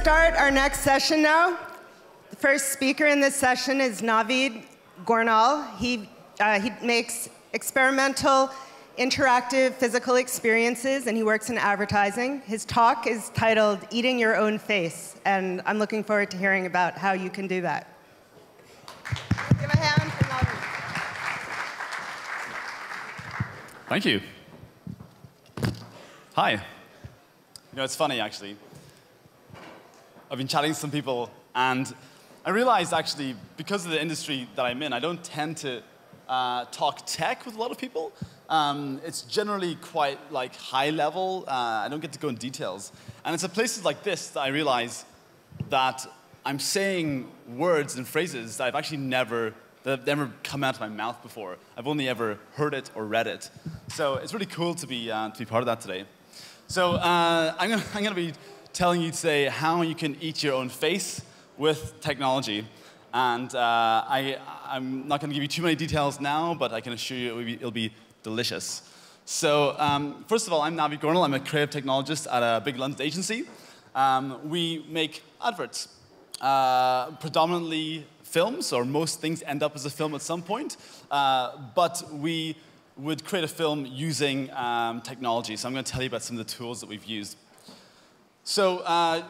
start our next session now. The first speaker in this session is Navid Gornall. He makes experimental, interactive physical experiences, and he works in advertising. His talk is titled, Eating Your Own Face, and I'm looking forward to hearing about how you can do that. Give a hand for Navid. Thank you. Hi. You know, it's funny, actually. I've been chatting to some people, and I realized, actually, because of the industry that I'm in, I don't tend to talk tech with a lot of people. It's generally quite like high level. I don't get to go in details. And it's at places like this that I realize that I'm saying words and phrases that I've never come out of my mouth before. I've only ever heard it or read it. So it's really cool to be part of that today. So I'm gonna be telling you today how you can eat your own face with technology. And I'm not going to give you too many details now, but I can assure you it'll be delicious. So first of all, I'm Navid Gornall. I'm a creative technologist at a big London agency. We make adverts, predominantly films, or most things end up as a film at some point. But we would create a film using technology. So I'm going to tell you about some of the tools that we've used. So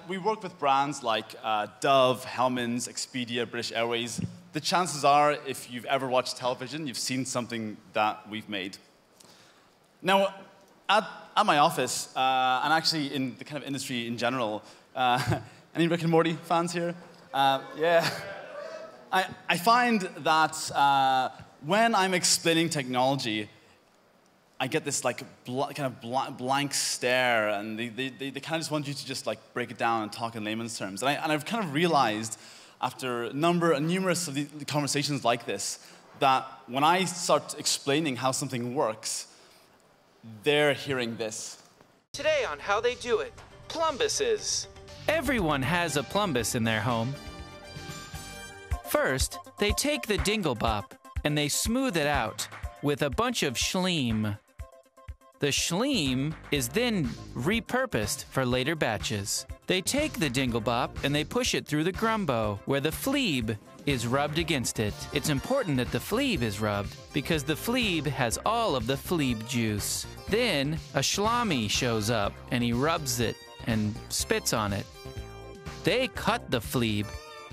we work with brands like Dove, Hellman's, Expedia, British Airways. The chances are, if you've ever watched television, you've seen something that we've made. Now, at my office, and actually in the kind of industry in general, any Rick and Morty fans here? Yeah. I find that when I'm explaining technology, I get this like blank stare, and they kind of just want you to just like break it down and talk in layman's terms. And I've kind of realized after numerous of the conversations like this that when I start explaining how something works, they're hearing this. Today on How They Do It, Plumbuses. Everyone has a plumbus in their home. First, they take the dinglebop and they smooth it out with a bunch of schleem. The schleem is then repurposed for later batches. They take the dinglebop and they push it through the grumbo, where the fleeb is rubbed against it. It's important that the fleeb is rubbed because the fleeb has all of the fleeb juice. Then a schlami shows up and he rubs it and spits on it. They cut the fleeb.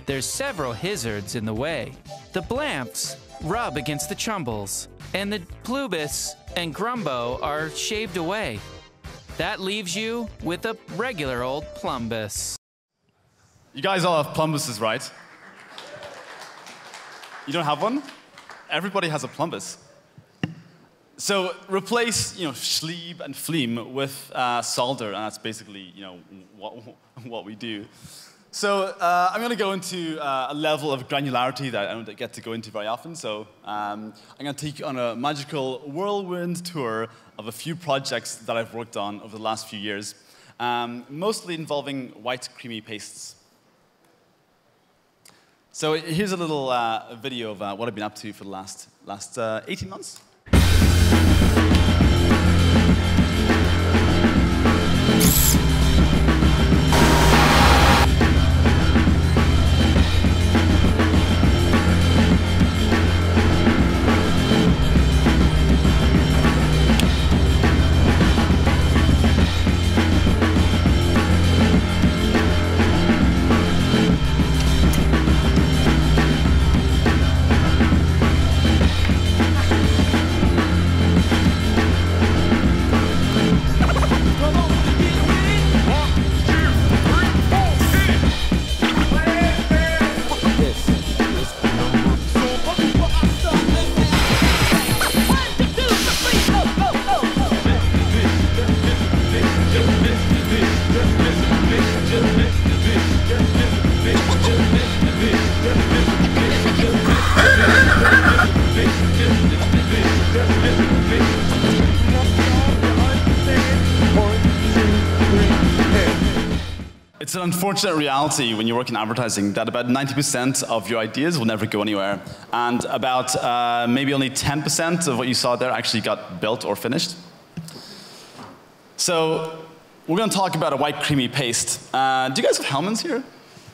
There's several hizzards in the way. The blamps rub against the chumbles, and the plubus and grumbo are shaved away. That leaves you with a regular old plumbus. You guys all have plumbuses, right? You don't have one? Everybody has a plumbus. So replace, you know, schleeb and fleem with solder, and that's basically, you know, what we do. So I'm going to go into a level of granularity that I don't get to go into very often. So I'm going to take you on a magical whirlwind tour of a few projects that I've worked on over the last few years, mostly involving white creamy pastes. So here's a little video of what I've been up to for the last 18 months. It's an unfortunate reality when you work in advertising that about 90% of your ideas will never go anywhere, and about maybe only 10% of what you saw there actually got built or finished. So We're going to talk about a white creamy paste. Do you guys have Hellman's here?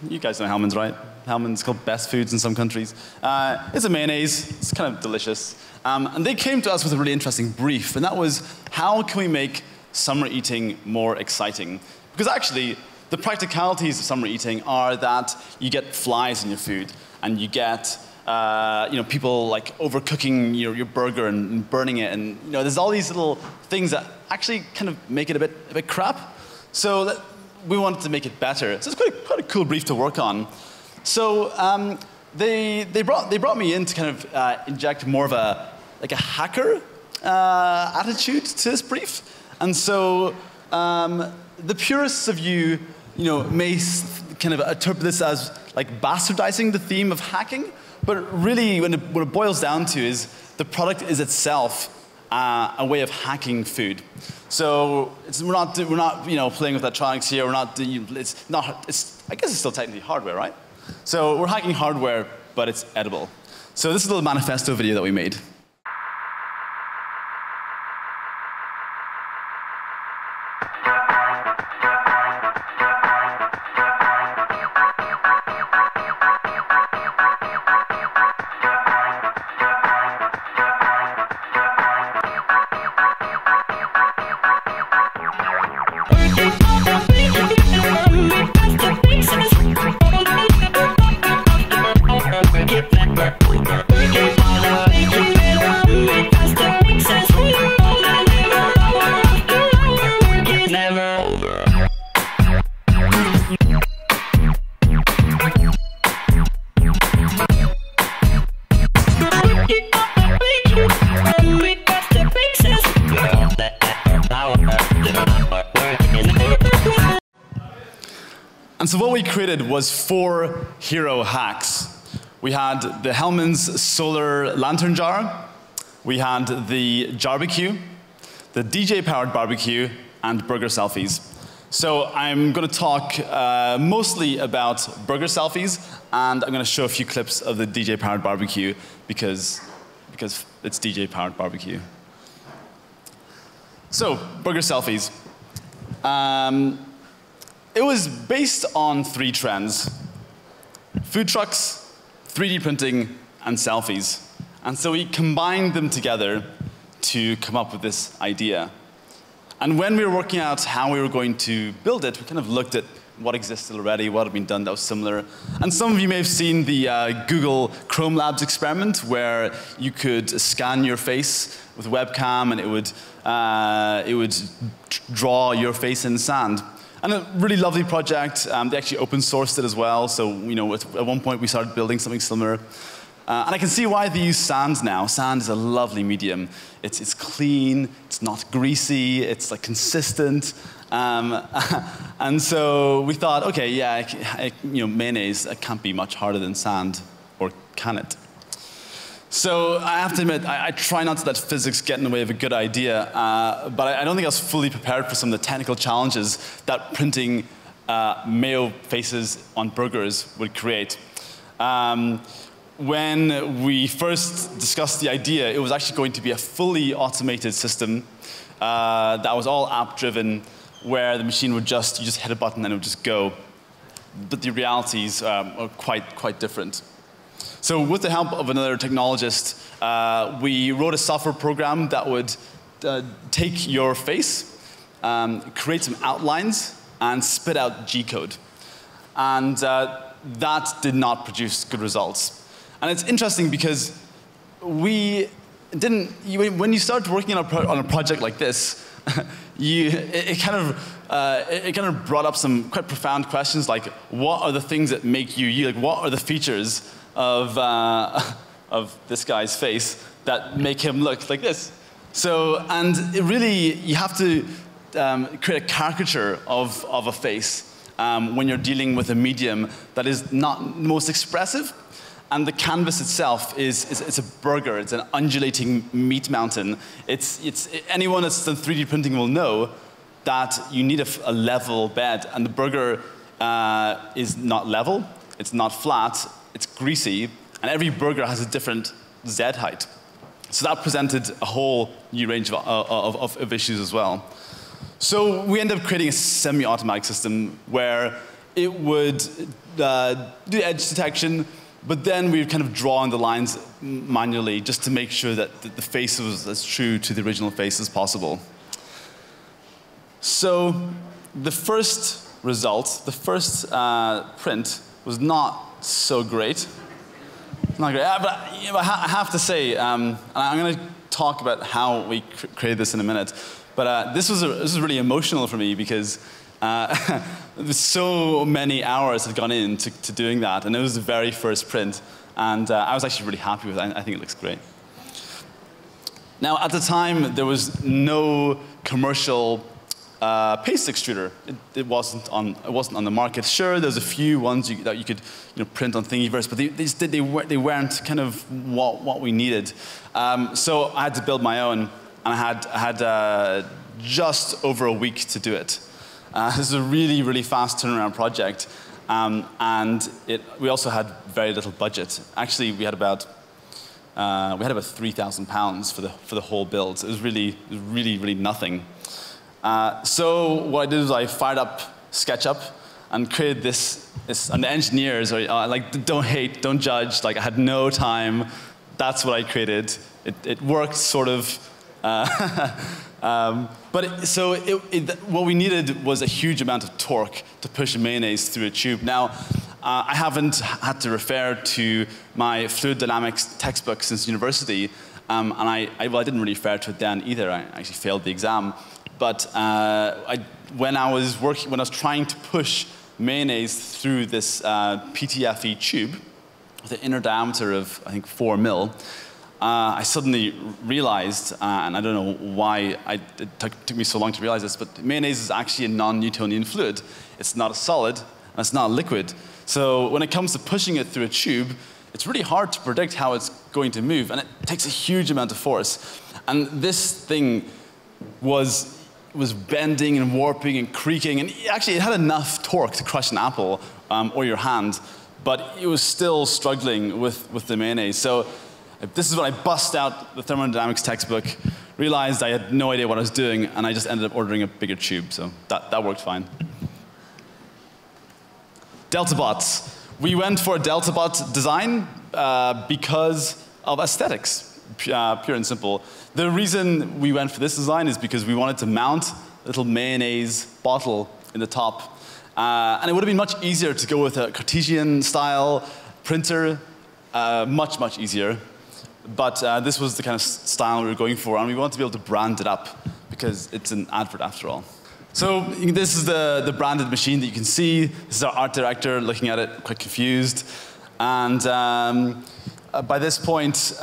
You guys know Hellman's, right? Hellman's called best foods in some countries. It's a mayonnaise. It's kind of delicious. And they came to us with a really interesting brief, and that was, how can we make summer eating more exciting? Because actually, the practicalities of summer eating are that you get flies in your food, and you get people like overcooking your burger and burning it, and there's all these little things that actually kind of make it a bit crap. So that we wanted to make it better. So it's quite a cool brief to work on. So they brought me in to kind of inject more of a hacker attitude to this brief. And so the purists of you may kind of interpret this as like bastardizing the theme of hacking. But really, what it boils down to is the product is itself a way of hacking food. So we're not playing with electronics here. I guess it's still technically hardware, right? So we're hacking hardware, but it's edible. So this is a little manifesto video that we made. And so what we created was 4 hero hacks. We had the Hellman's solar lantern jar, we had the jarbecue, the DJ-powered barbecue, and burger selfies. So I'm going to talk mostly about burger selfies, and I'm going to show a few clips of the DJ-powered barbecue because it's DJ-powered barbecue. So, burger selfies. It was based on 3 trends: food trucks, 3D printing, and selfies. And so we combined them together to come up with this idea. And when we were working out how we were going to build it, we kind of looked at what existed already, what had been done that was similar. And some of you may have seen the Google Chrome Labs experiment, where you could scan your face with a webcam and it would draw your face in sand. And a really lovely project. They actually open sourced it as well. So at one point we started building something similar. And I can see why they use sand now. Sand is a lovely medium. It's clean. It's not greasy. It's like consistent. And so we thought, okay, yeah, mayonnaise can't be much harder than sand, or can it? So I have to admit, I try not to let physics get in the way of a good idea, but I don't think I was fully prepared for some of the technical challenges that printing mayo faces on burgers would create. When we first discussed the idea, it was actually going to be a fully automated system that was all app-driven, where the machine would you just hit a button and it would just go. But the realities are quite different. So with the help of another technologist, we wrote a software program that would take your face, create some outlines, and spit out G-code. And that did not produce good results. And it's interesting because when you start working on a project like this, it kind of brought up some quite profound questions, like, what are the things that make you you? Like, what are the features of this guy's face that make him look like this? So, and it really, you have to create a caricature of a face when you're dealing with a medium that is not the most expressive. And the canvas itself it's a burger. It's an undulating meat mountain. Anyone that's done 3D printing will know that you need a level bed. And the burger is not level. It's not flat. It's greasy, and every burger has a different Z height. So that presented a whole new range of issues as well. So we end up creating a semi-automatic system where it would do edge detection, but then we would kind of draw on the lines manually just to make sure that the face was as true to the original face as possible. So the first result, the first print was not so great. Not great. But I have to say, I'm going to talk about how we created this in a minute. But this was really emotional for me because so many hours had gone into doing that, and it was the very first print. And I was actually really happy with it. I think it looks great. Now, at the time, there was no commercial paste extruder. It wasn't on the market. Sure, there's a few ones that you could print on Thingiverse, but they weren't kind of what we needed. So I had to build my own. And I had just over a week to do it. This is a really, really fast turnaround project. And we also had very little budget. Actually, we had about £3,000 for the whole build. So it was really nothing. So what I did was I fired up SketchUp and created this. And the engineers are like, don't hate, don't judge. Like, I had no time. That's what I created. It worked sort of. What we needed was a huge amount of torque to push mayonnaise through a tube. Now, I haven't had to refer to my fluid dynamics textbook since university, and I didn't really refer to it then either. I actually failed the exam. But when I was trying to push mayonnaise through this PTFE tube, with an inner diameter of I think 4 mil. I suddenly realized, and I don't know why it took me so long to realize this, but mayonnaise is actually a non-Newtonian fluid. It's not a solid, and it's not a liquid. So when it comes to pushing it through a tube, it's really hard to predict how it's going to move, and it takes a huge amount of force. And this thing was bending and warping and creaking, and actually it had enough torque to crush an apple or your hand, but it was still struggling with the mayonnaise. So this is when I bust out the thermodynamics textbook, realized I had no idea what I was doing, and I just ended up ordering a bigger tube, so that worked fine. DeltaBots. We went for a DeltaBot design because of aesthetics, pure and simple. The reason we went for this design is because we wanted to mount a little mayonnaise bottle in the top, and it would have been much easier to go with a Cartesian-style printer, much easier. But this was the kind of style we were going for, and we wanted to be able to brand it up because it's an advert after all. So this is the branded machine that you can see. This is our art director looking at it, quite confused. And by this point,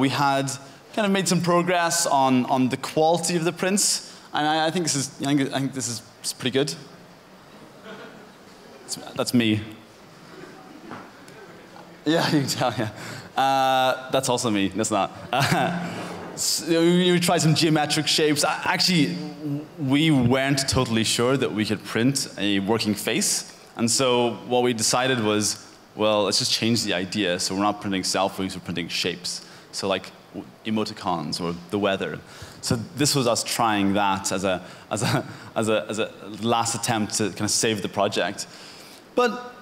we had kind of made some progress on the quality of the prints, and I think this is pretty good. That's me. Yeah, you can tell. Yeah. That's also me. That's not. So we tried some geometric shapes. Actually, we weren't totally sure that we could print a working face. And so what we decided was, well, let's just change the idea. So we're not printing selfies, we're printing shapes. So like emoticons or the weather. So this was us trying that as a last attempt to kind of save the project. But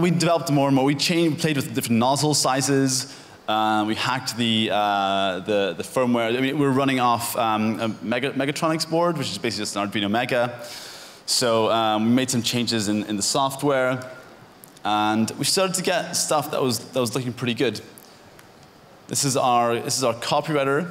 we developed more and more. We played with different nozzle sizes. We hacked the firmware. I mean, we were running off a Megatronics board, which is basically just an Arduino Mega. So we made some changes in the software, and we started to get stuff that was looking pretty good. This is our copywriter.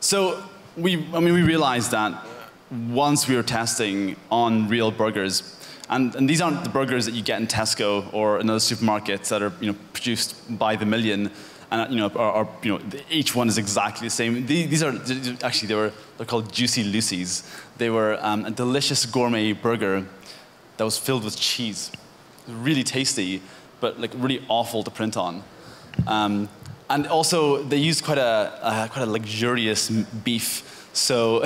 So we realized that once we were testing on real burgers. And these aren't the burgers that you get in Tesco or another supermarket that are produced by the million, and each one is exactly the same. They're called Juicy Lucy's. They were a delicious gourmet burger that was filled with cheese, really tasty, but like really awful to print on. And also they used quite a luxurious beef. So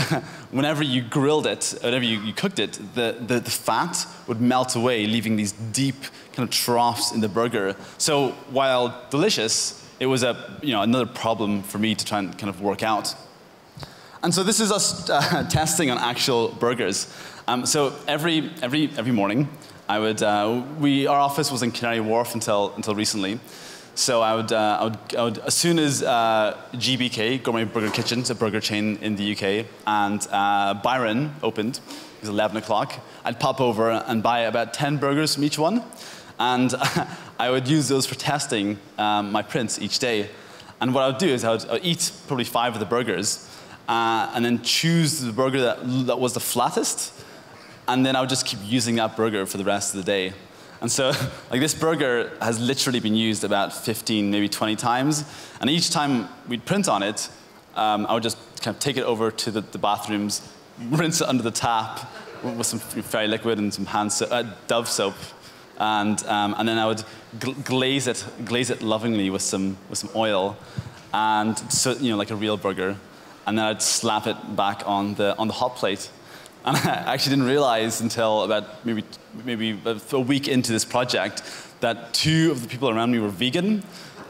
whenever you cooked it, the fat would melt away, leaving these deep kind of troughs in the burger. So while delicious, it was another problem for me to try and kind of work out. And so this is us testing on actual burgers. So every morning, I would our office was in Canary Wharf until recently. So I would as soon as GBK, Gourmet Burger Kitchen, it's a burger chain in the UK, and Byron opened, it was 11 o'clock, I'd pop over and buy about 10 burgers from each one, and I would use those for testing my prints each day. And what I would do is I would eat probably 5 of the burgers, and then choose the burger that was the flattest, and then I would just keep using that burger for the rest of the day. And so, like, this burger has literally been used about 15, maybe 20 times. And each time we'd print on it, I would just kind of take it over to the bathrooms, rinse it under the tap with some fairy liquid and some hand soap, Dove soap, and then I would glaze it lovingly with some oil, and so, you know, like a real burger. And then I'd slap it back on the hot plate. And I actually didn't realize until about maybe a week into this project that 2 of the people around me were vegan.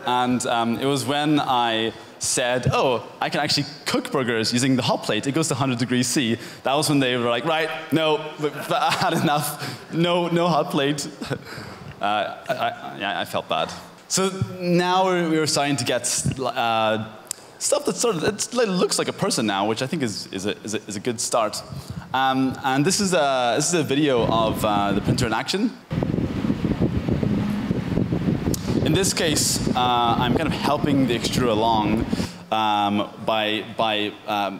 And it was when I said, oh, I can actually cook burgers using the hot plate. It goes to 100 degrees C. That was when they were like, right, no, I had enough. No hot plate. I felt bad. So now we were starting to get stuff that sort of looks like a person now, which I think is a good start. And this is a video of the printer in action. In this case, I'm kind of helping the extruder along by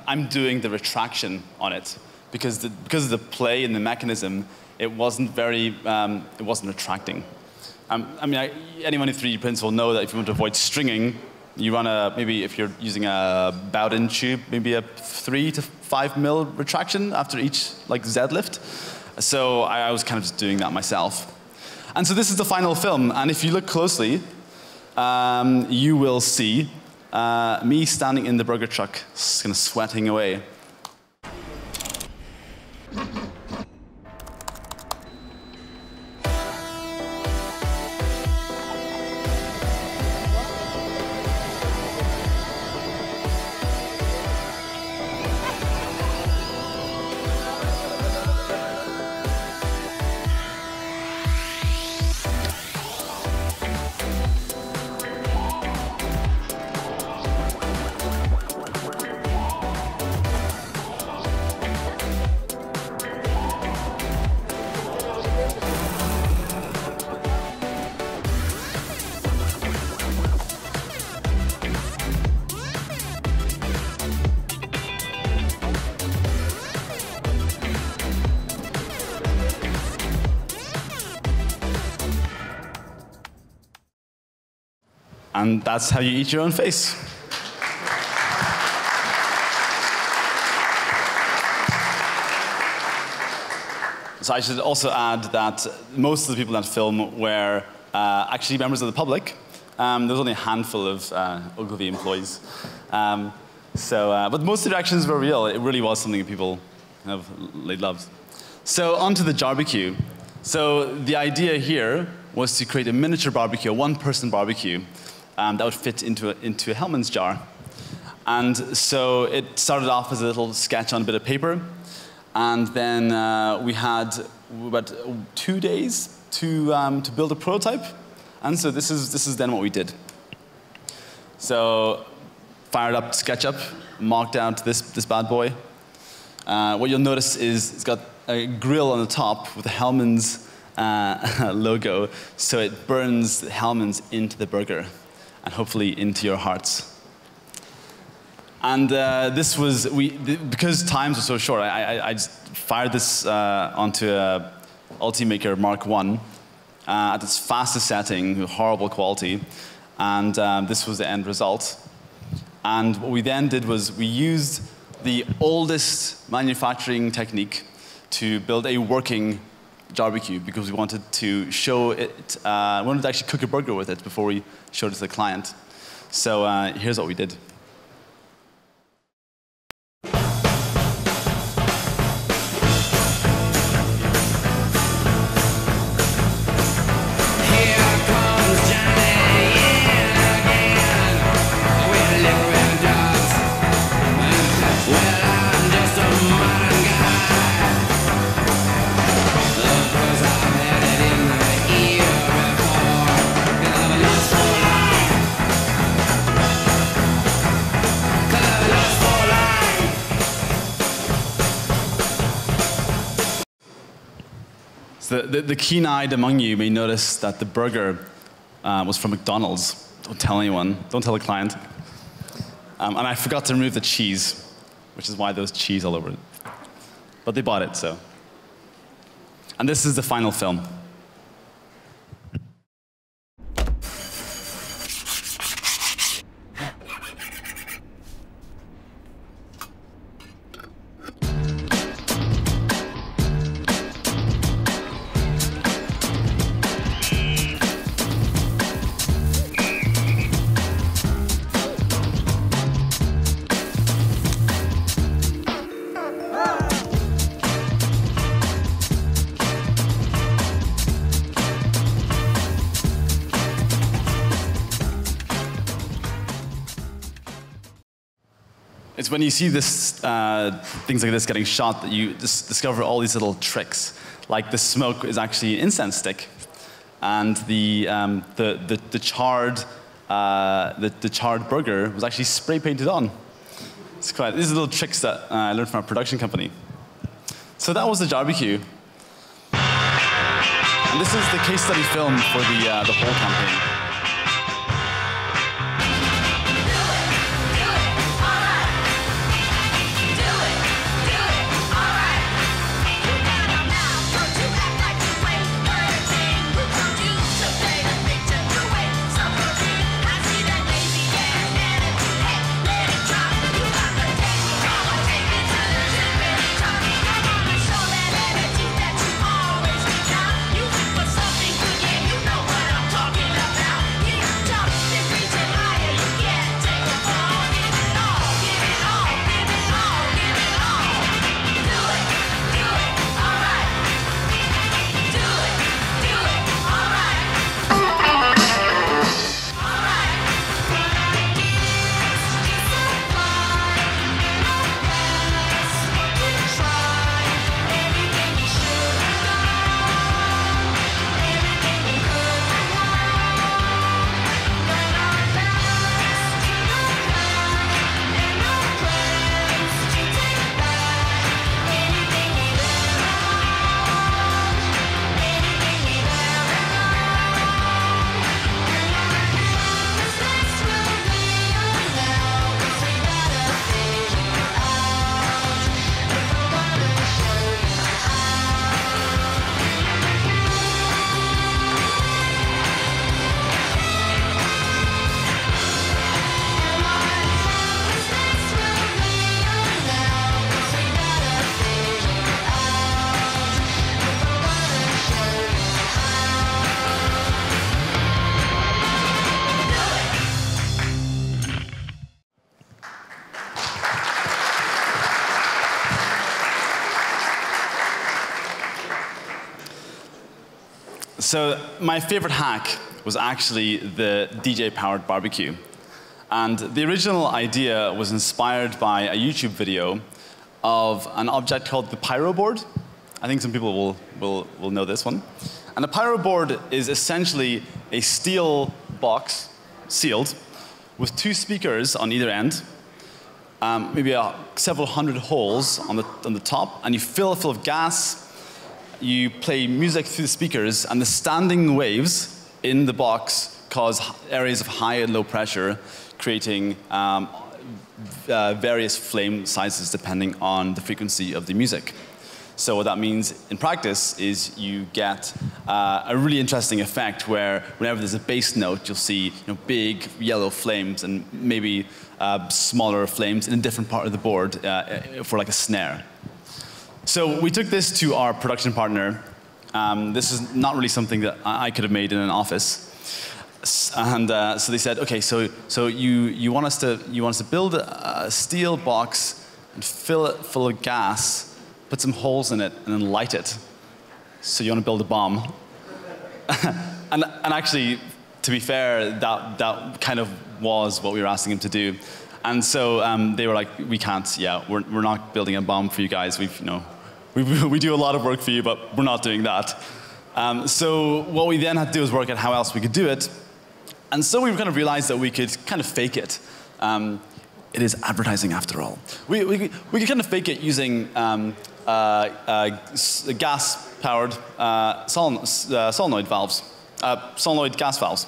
I'm doing the retraction on it because of the play in the mechanism, it wasn't very it wasn't retracting. I mean, anyone who 3D prints will know that if you want to avoid stringing, you run maybe if you're using a Bowden tube, maybe a 3 to 5 mil retraction after each like Z lift. So I was kind of just doing that myself. And so this is the final film. And if you look closely, you will see me standing in the burger truck, kind of sweating away. And that's how you eat your own face. So I should also add that most of the people in that film were actually members of the public. There was only a handful of Ogilvy employees. But most of the reactions were real. It really was something that people kind of loved. So onto the barbecue. So the idea here was to create a miniature barbecue, a one-person barbecue. That would fit into a Hellman's jar. And so it started off as a little sketch on a bit of paper. And then we had about 2 days to build a prototype. And so this is then what we did. So fired up SketchUp, mocked out this bad boy. What you'll notice is it's got a grill on the top with a Hellman's logo. So it burns the Hellman's into the burger. And hopefully into your hearts. And this was, because times were so short, I just fired this onto a Ultimaker Mark 1 at its fastest setting, horrible quality, and this was the end result. And what we then did was we used the oldest manufacturing technique to build a working barbecue because we wanted to show it, we wanted to actually cook a burger with it before we showed it to the client. So here's what we did. Here comes Johnny again, with liquid dots. The keen-eyed among you may notice that the burger was from McDonald's. Don't tell anyone. Don't tell the client. And I forgot to remove the cheese, which is why there was cheese all over it. But they bought it, so. And this is the final film. It's when you see this, things like this getting shot that you just discover all these little tricks. Like the smoke is actually an incense stick, and the charred burger was actually spray painted on. It's quite. These are little tricks that I learned from our production company. So that was the barbecue, and this is the case study film for the whole campaign. So my favorite hack was actually the DJ-powered barbecue. And the original idea was inspired by a YouTube video of an object called the pyro board. I think some people will know this one. And the pyro board is essentially a steel box, sealed, with two speakers on either end, maybe several hundred holes on the top, and you fill it full of gas. You play music through the speakers, and the standing waves in the box cause areas of high and low pressure, creating various flame sizes depending on the frequency of the music. So what that means in practice is you get a really interesting effect where whenever there's a bass note, you'll see, you know, big yellow flames and maybe smaller flames in a different part of the board for like a snare. So we took this to our production partner. This is not really something that I could have made in an office. And so they said, okay, so you want us to build a steel box and fill it full of gas, put some holes in it, and then light it. So you want to build a bomb. and actually, to be fair, that kind of was what we were asking him to do. And so they were like, we can't, yeah, we're not building a bomb for you guys. We've, you know, we do a lot of work for you, but we're not doing that. So what we then had to do was work out how else we could do it. And so we kind of realized that we could kind of fake it. It is advertising after all. We could kind of fake it using gas powered solenoid valves, solenoid gas valves.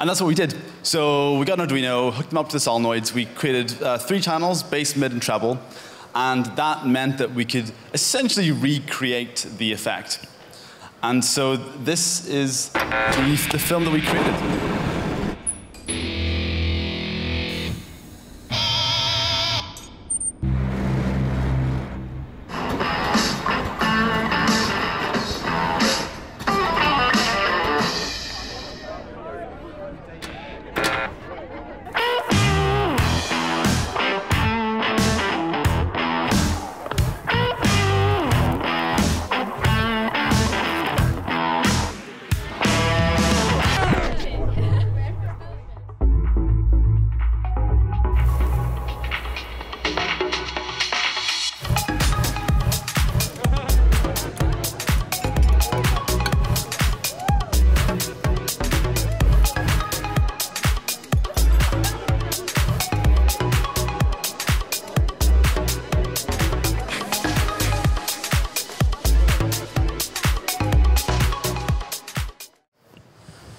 And that's what we did. So we got an Arduino, hooked them up to the solenoids. We created 3 channels, bass, mid, and treble. And that meant that we could essentially recreate the effect. And so this is the film that we created.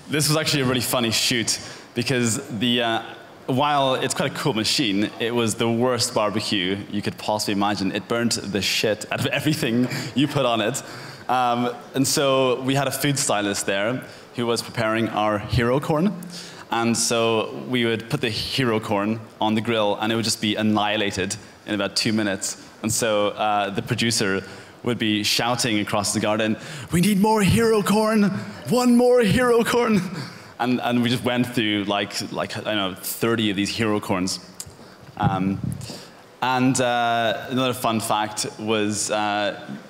This was actually a really funny shoot because the, while it's quite a cool machine, it was the worst barbecue you could possibly imagine. It burnt the shit out of everything you put on it. And so we had a food stylist there who was preparing our hero corn. And so we would put the hero corn on the grill and it would just be annihilated in about 2 minutes. And so the producer would be shouting across the garden, "We need more hero corn, one more hero corn." And we just went through like I don't know, 30 of these hero corns. Another fun fact was,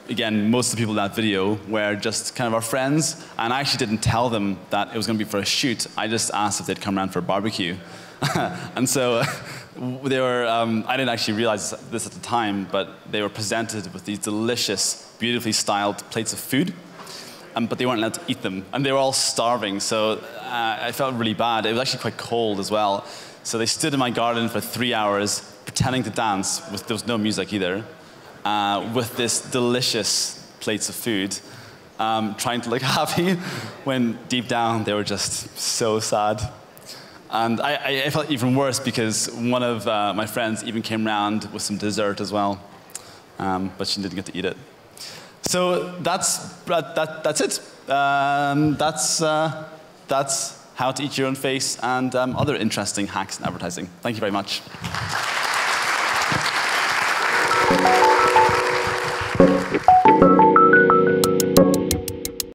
again, most of the people in that video were just kind of our friends. And I actually didn't tell them that it was going to be for a shoot. I just asked if they'd come around for a barbecue. And so they were, I didn't actually realize this at the time, but they were presented with these delicious, beautifully styled plates of food, but they weren't allowed to eat them. And they were all starving, so I felt really bad. It was actually quite cold as well. So they stood in my garden for 3 hours, pretending to dance, there was no music either, with this delicious plates of food, trying to look happy, when deep down they were just so sad. And I felt even worse because one of my friends even came round with some dessert as well, but she didn't get to eat it. So that's it. That's how to eat your own face and other interesting hacks in advertising. Thank you very much.